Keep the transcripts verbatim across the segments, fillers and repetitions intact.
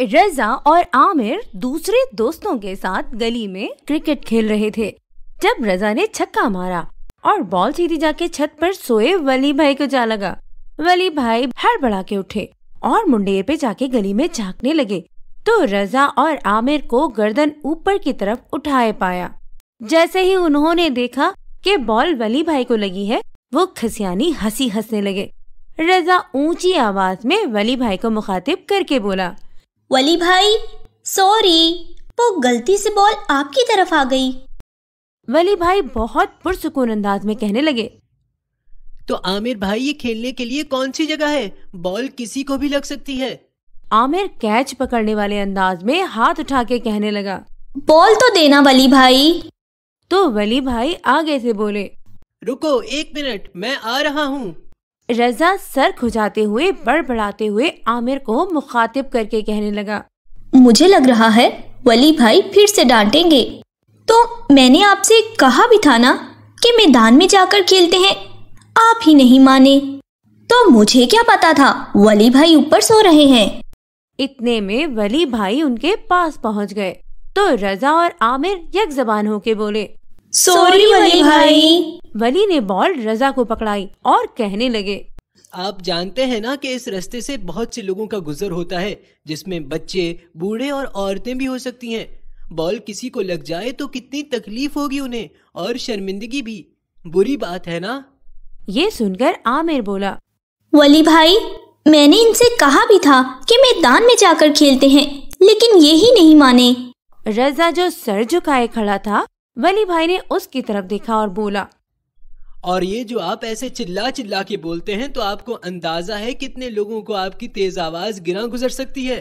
रज़ा और आमिर दूसरे दोस्तों के साथ गली में क्रिकेट खेल रहे थे जब रज़ा ने छक्का मारा और बॉल सीधी जाके छत पर सोए वली भाई को जा लगा। वली भाई हड़बड़ा के उठे और मुंडेर पे जाके गली में झांकने लगे तो रज़ा और आमिर को गर्दन ऊपर की तरफ उठाए पाया। जैसे ही उन्होंने देखा कि बॉल वली भाई को लगी है, वो खसियानी हंसी हंसने लगे। रज़ा ऊंची आवाज में वली भाई को मुखातिब करके बोला, वली भाई सॉरी, वो गलती से बॉल आपकी तरफ आ गई। वली भाई बहुत पुरसुकून अंदाज में कहने लगे, तो आमिर भाई ये खेलने के लिए कौन सी जगह है, बॉल किसी को भी लग सकती है। आमिर कैच पकड़ने वाले अंदाज में हाथ उठा के कहने लगा, बॉल तो देना वली भाई। तो वली भाई आगे से बोले, रुको एक मिनट मैं आ रहा हूँ। रज़ा सर खुजाते हुए बड़बड़ाते हुए आमिर को मुखातिब करके कहने लगा, मुझे लग रहा है वली भाई फिर से डांटेंगे, तो मैंने आपसे कहा भी था ना कि मैदान में जाकर खेलते हैं, आप ही नहीं माने। तो मुझे क्या पता था वली भाई ऊपर सो रहे हैं। इतने में वली भाई उनके पास पहुंच गए तो रज़ा और आमिर यकजबान होके बोले, सॉरी वली भाई। वली ने बॉल रज़ा को पकड़ाई और कहने लगे, आप जानते हैं ना कि इस रास्ते से बहुत से लोगों का गुजर होता है जिसमें बच्चे, बूढ़े और औरतें भी हो सकती हैं। बॉल किसी को लग जाए तो कितनी तकलीफ होगी उन्हें, और शर्मिंदगी भी, बुरी बात है ना। ये सुनकर आमिर बोला, वली भाई मैंने इनसे कहा भी था कि मैदान में जाकर खेलते हैं, लेकिन ये ही नहीं माने। रज़ा जो सर झुकाए खड़ा था, वली भाई ने उसकी तरफ देखा और बोला, और ये जो आप ऐसे चिल्ला चिल्ला के बोलते हैं, तो आपको अंदाजा है कितने लोगों को आपकी तेज आवाज गिरा गुजर सकती है।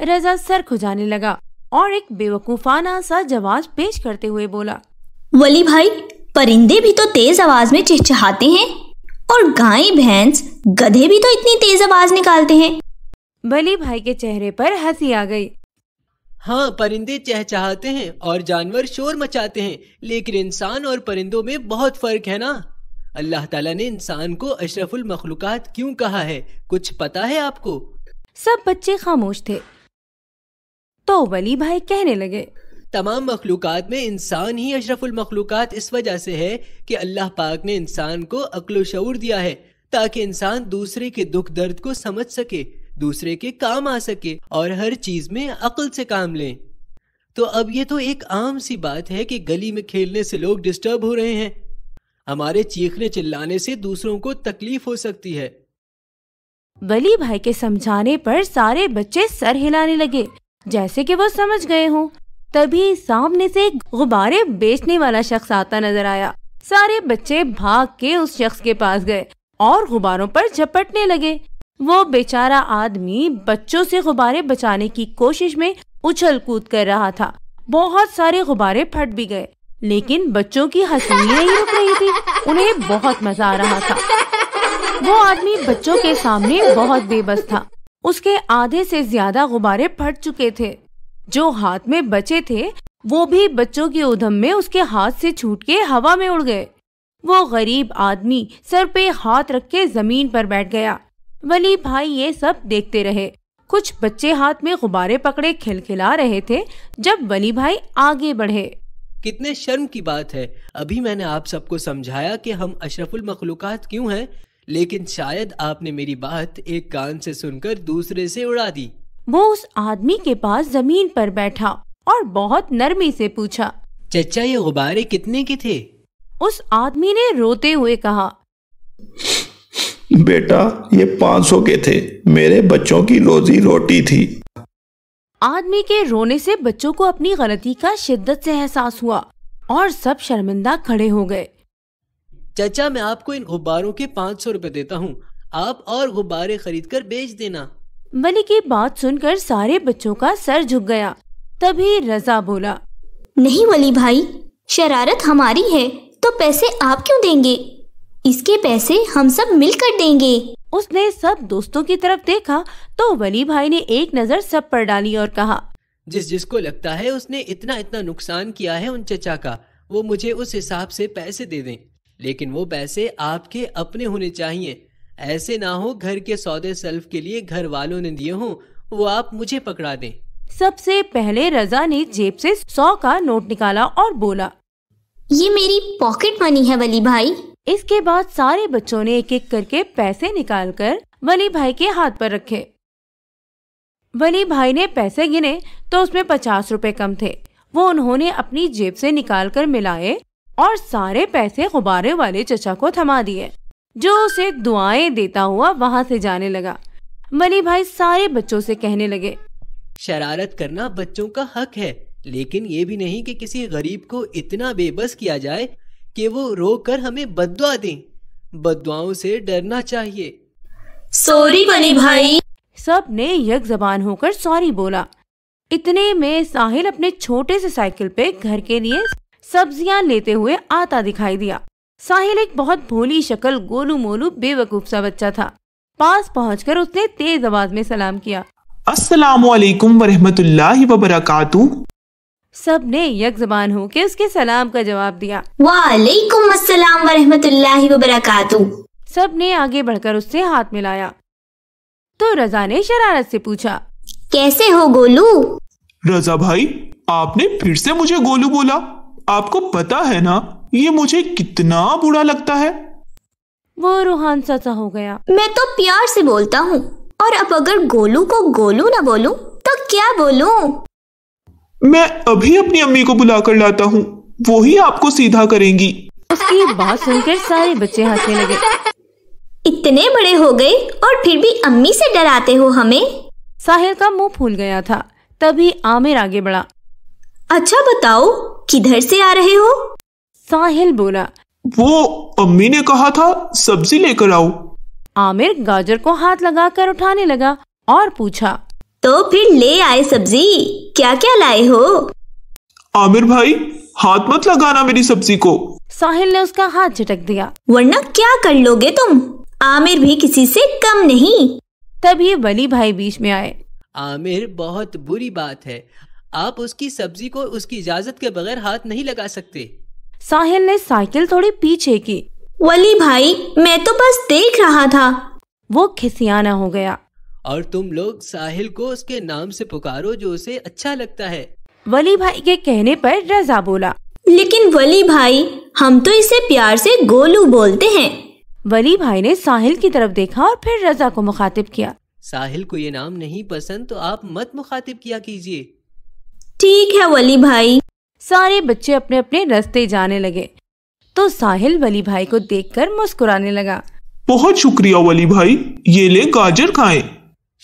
रज़ा सर खुजाने लगा और एक बेवकूफाना सा जवाब पेश करते हुए बोला, वली भाई परिंदे भी तो तेज आवाज में चिहचहाते हैं, और गाय, भैंस, गधे भी तो इतनी तेज आवाज निकालते हैं। वली भाई के चेहरे पर हंसी आ गई। हाँ, परिंदे चहचहाते हैं और जानवर शोर मचाते हैं, लेकिन इंसान और परिंदों में बहुत फर्क है ना। अल्लाह ताला ने इंसान को अशरफुल मखलूकात क्यों कहा है, कुछ पता है आपको? सब बच्चे खामोश थे तो वली भाई कहने लगे, तमाम मखलूकात में इंसान ही अशरफुल मखलूकात इस वजह से है कि अल्लाह पाक ने इंसान को अक्ल व शऊर दिया है, ताकि इंसान दूसरे के दुख दर्द को समझ सके, दूसरे के काम आ सके और हर चीज में अक्ल से काम लें। तो अब ये तो एक आम सी बात है कि गली में खेलने से लोग डिस्टर्ब हो रहे हैं, हमारे चीखने चिल्लाने से दूसरों को तकलीफ हो सकती है। वली भाई के समझाने पर सारे बच्चे सर हिलाने लगे जैसे कि वो समझ गए हों। तभी सामने से एक गुब्बारे बेचने वाला शख्स आता नजर आया। सारे बच्चे भाग के उस शख्स के पास गए और गुब्बारों पर झपटने लगे। वो बेचारा आदमी बच्चों से गुब्बारे बचाने की कोशिश में उछल कूद कर रहा था। बहुत सारे गुब्बारे फट भी गए, लेकिन बच्चों की हंसी नहीं रुक रही थी, उन्हें बहुत मजा आ रहा था। वो आदमी बच्चों के सामने बहुत बेबस था। उसके आधे से ज्यादा गुब्बारे फट चुके थे, जो हाथ में बचे थे वो भी बच्चों की उधम में उसके हाथ से छूट के हवा में उड़ गए। वो गरीब आदमी सर पे हाथ रख के जमीन पर बैठ गया। वली भाई ये सब देखते रहे। कुछ बच्चे हाथ में गुब्बारे पकड़े खिलखिला रहे थे जब वली भाई आगे बढ़े। कितने शर्म की बात है, अभी मैंने आप सबको समझाया कि हम अशरफुल मखलूकात क्यों हैं, लेकिन शायद आपने मेरी बात एक कान से सुनकर दूसरे से उड़ा दी। वो उस आदमी के पास जमीन पर बैठा और बहुत नरमी से पूछा, चचा ये गुब्बारे कितने के थे? उस आदमी ने रोते हुए कहा, बेटा ये पाँच सौ के थे, मेरे बच्चों की रोजी रोटी थी। आदमी के रोने से बच्चों को अपनी गलती का शिद्दत से एहसास हुआ और सब शर्मिंदा खड़े हो गए। चाचा मैं आपको इन गुब्बारों के पाँच सौ रुपए देता हूँ, आप और गुब्बारे खरीद कर बेच देना। वली की बात सुनकर सारे बच्चों का सर झुक गया। तभी रज़ा बोला, नहीं वली भाई, शरारत हमारी है तो पैसे आप क्यों देंगे, इसके पैसे हम सब मिलकर देंगे। उसने सब दोस्तों की तरफ देखा तो वली भाई ने एक नज़र सब पर डाली और कहा, जिस जिसको लगता है उसने इतना इतना नुकसान किया है उन चचा का, वो मुझे उस हिसाब से पैसे दे दें, लेकिन वो पैसे आपके अपने होने चाहिए, ऐसे ना हो घर के सौदे सल्फ के लिए घर वालों ने दिए हों वो आप मुझे पकड़ा दें। सबसे पहले रजा ने जेब से सौ का नोट निकाला और बोला, ये मेरी पॉकेट मनी है वली भाई। इसके बाद सारे बच्चों ने एक एक करके पैसे निकालकर वली भाई के हाथ पर रखे। वली भाई ने पैसे गिने तो उसमें पचास रुपए कम थे। वो उन्होंने अपनी जेब से निकालकर मिलाए और सारे पैसे गुब्बारे वाले चचा को थमा दिए, जो उसे दुआएं देता हुआ वहाँ से जाने लगा। वली भाई सारे बच्चों से कहने लगे, शरारत करना बच्चों का हक है, लेकिन ये भी नहीं कि किसी गरीब को इतना बेबस किया जाए कि वो रोकर हमें बद्दुआ दें। बद्दुआओं से डरना चाहिए। सॉरी वली भाई। सब ने यकजबान होकर सॉरी बोला। इतने में साहिल अपने छोटे से साइकिल पे घर के लिए सब्जियां लेते हुए आता दिखाई दिया। साहिल एक बहुत भोली शक्ल, गोलू मोलू बेवकूफ सा बच्चा था। पास पहुंचकर उसने तेज आवाज में सलाम किया, अस्सलामु अलैकुम वरहमतुल्लाहि वबरकातुहू। सब ने यकजबान होकर उसके सलाम का जवाब दिया, वालेकुम अस्सलाम वरहमतुल्लाहि वबरकातुहू। सब ने आगे बढ़कर उससे हाथ मिलाया तो रजा ने शरारत से पूछा, कैसे हो गोलू? रजा भाई, आपने फिर से मुझे गोलू बोला। आपको पता है ना ये मुझे कितना बुरा लगता है। वो रूहान सा सा हो गया। मैं तो प्यार से बोलता हूँ, और अब अगर गोलू को गोलू ना बोलूं तो क्या बोलूं? मैं अभी अपनी अम्मी को बुलाकर लाता हूँ, वो ही आपको सीधा करेंगी। उसकी बात सुनकर सारे बच्चे हंसने लगे। इतने बड़े हो गए और फिर भी अम्मी से डराते हो हमें। साहिल का मुंह फूल गया था। तभी आमिर आगे बढ़ा, अच्छा बताओ किधर से आ रहे हो? साहिल बोला, वो अम्मी ने कहा था सब्जी लेकर आओ। आमिर गाजर को हाथ लगाकर उठाने लगा और पूछा, तो फिर ले आए सब्जी, क्या क्या लाए हो? आमिर भाई, हाथ मत लगाना मेरी सब्जी को। साहिल ने उसका हाथ झटक दिया, वरना क्या कर लोगे तुम? आमिर भी किसी से कम नहीं। तभी वली भाई बीच में आए, आमिर बहुत बुरी बात है, आप उसकी सब्जी को उसकी इजाजत के बगैर हाथ नहीं लगा सकते। साहिल ने साइकिल थोड़ी पीछे की। वली भाई, मैं तो बस देख रहा था। वो खिसियाना हो गया। और तुम लोग साहिल को उसके नाम से पुकारो जो उसे अच्छा लगता है। वली भाई के कहने पर रजा बोला, लेकिन वली भाई, हम तो इसे प्यार से गोलू बोलते हैं। वली भाई ने साहिल की तरफ देखा और फिर रजा को मुखातिब किया, साहिल को ये नाम नहीं पसंद तो आप मत मुखातिब किया कीजिए। ठीक है वली भाई। सारे बच्चे अपने अपने रास्ते जाने लगे तो साहिल वली भाई को देखकर मुस्कुराने लगा। बहुत शुक्रिया वली भाई, ये ले गाजर खाएं।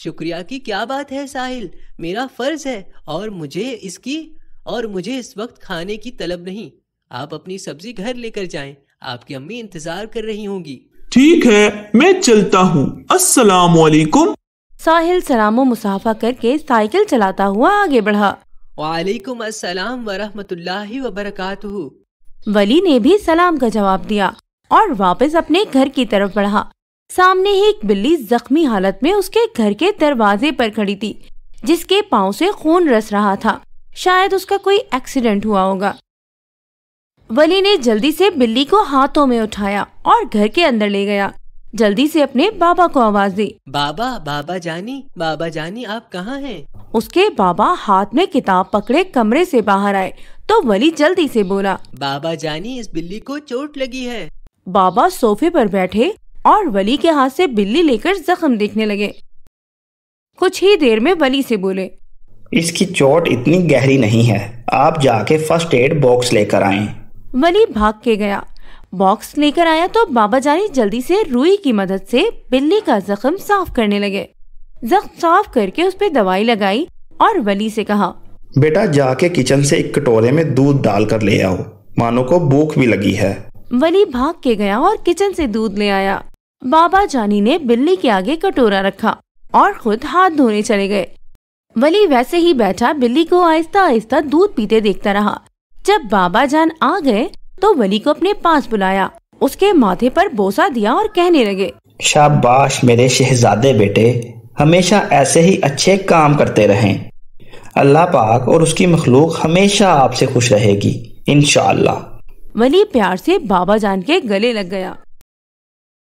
शुक्रिया की क्या बात है साहिल, मेरा फर्ज है और मुझे इसकी और मुझे इस वक्त खाने की तलब नहीं। आप अपनी सब्जी घर लेकर जाएं, आपकी अम्मी इंतजार कर रही होंगी। ठीक है, मैं चलता हूँ, अस्सलाम वालेकुम। साहिल सलामो मुसाफा करके साइकिल चलाता हुआ आगे बढ़ा। वालेकुम अस्सलाम वरहमतुल्लाहि वबरकातुहू। वली ने भी सलाम का जवाब दिया और वापस अपने घर की तरफ बढ़ा। सामने ही एक बिल्ली जख्मी हालत में उसके घर के दरवाजे पर खड़ी थी, जिसके पाँव से खून रस रहा था। शायद उसका कोई एक्सीडेंट हुआ होगा। वली ने जल्दी से बिल्ली को हाथों में उठाया और घर के अंदर ले गया। जल्दी से अपने बाबा को आवाज दी, बाबा, बाबा जानी, बाबा जानी आप कहाँ हैं? उसके बाबा हाथ में किताब पकड़े कमरे से बाहर आए तो वली जल्दी से बोला, बाबा जानी, इस बिल्ली को चोट लगी है। बाबा सोफे पर बैठे और वली के हाथ से बिल्ली लेकर जख्म देखने लगे। कुछ ही देर में वली से बोले, इसकी चोट इतनी गहरी नहीं है, आप जाके फर्स्ट एड बॉक्स लेकर आएं। वली भाग के गया, बॉक्स लेकर आया तो बाबा जानी जल्दी से रुई की मदद से बिल्ली का जख्म साफ करने लगे। जख्म साफ करके उस पे दवाई लगाई और वली से कहा, बेटा जाके किचन से एक कटोरे में दूध डाल कर ले आओ, मानो को भूख भी लगी है। वली भाग के गया और किचन से दूध ले आया। बाबा जानी ने बिल्ली के आगे कटोरा रखा और खुद हाथ धोने चले गए। वली वैसे ही बैठा बिल्ली को आहिस्ता आहिस्ता दूध पीते देखता रहा। जब बाबा जान आ गए तो वली को अपने पास बुलाया, उसके माथे पर बोसा दिया और कहने लगे, शाबाश मेरे शहजादे बेटे, हमेशा ऐसे ही अच्छे काम करते रहें। अल्लाह पाक और उसकी मखलूक हमेशा आपसे खुश रहेगी इंशाअल्लाह। वली प्यार से बाबा जान के गले लग गया।